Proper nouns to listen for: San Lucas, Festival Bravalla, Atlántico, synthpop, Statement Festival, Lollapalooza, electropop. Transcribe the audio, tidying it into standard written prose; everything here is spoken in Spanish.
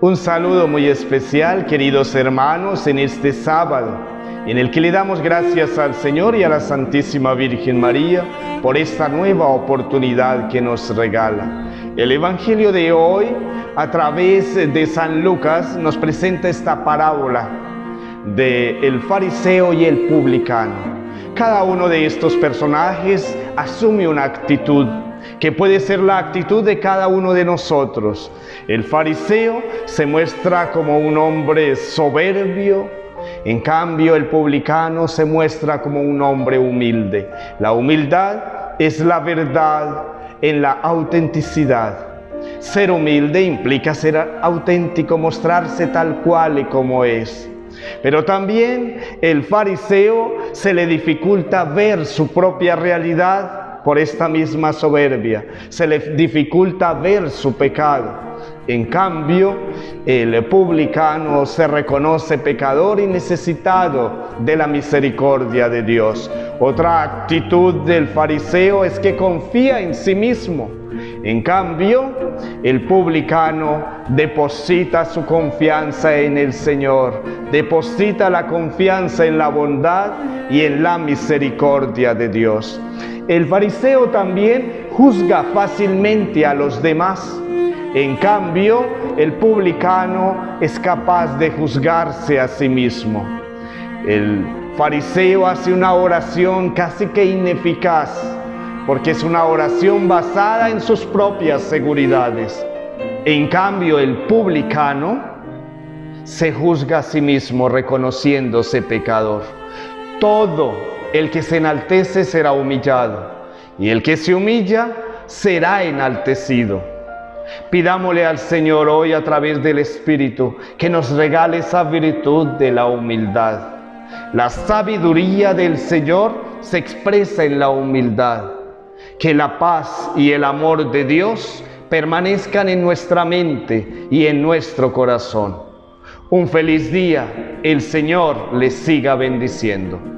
Un saludo muy especial, queridos hermanos, en este sábado, en el que le damos gracias al Señor y a la Santísima Virgen María por esta nueva oportunidad que nos regala. El Evangelio de hoy, a través de San Lucas, nos presenta esta parábola del fariseo y el publicano. Cada uno de estos personajes asume una actitud que puede ser la actitud de cada uno de nosotros. El fariseo se muestra como un hombre soberbio, en cambio el publicano se muestra como un hombre humilde. La humildad es la verdad en la autenticidad. Ser humilde implica ser auténtico, mostrarse tal cual y como es. Pero también el fariseo se le dificulta ver su propia realidad. Por esta misma soberbia se le dificulta ver su pecado. En cambio, el publicano se reconoce pecador y necesitado de la misericordia de Dios. Otra actitud del fariseo es que confía en sí mismo. En cambio, el publicano deposita su confianza en el Señor, deposita la confianza en la bondad y en la misericordia de Dios. El fariseo también juzga fácilmente a los demás. En cambio, el publicano es capaz de juzgarse a sí mismo. El fariseo hace una oración casi que ineficaz, porque es una oración basada en sus propias seguridades. En cambio, el publicano se juzga a sí mismo reconociéndose pecador. Todo el que se enaltece será humillado, y el que se humilla será enaltecido. Pidámosle al Señor hoy a través del Espíritu que nos regale esa virtud de la humildad. La sabiduría del Señor se expresa en la humildad. Que la paz y el amor de Dios permanezcan en nuestra mente y en nuestro corazón. Un feliz día. El Señor les siga bendiciendo.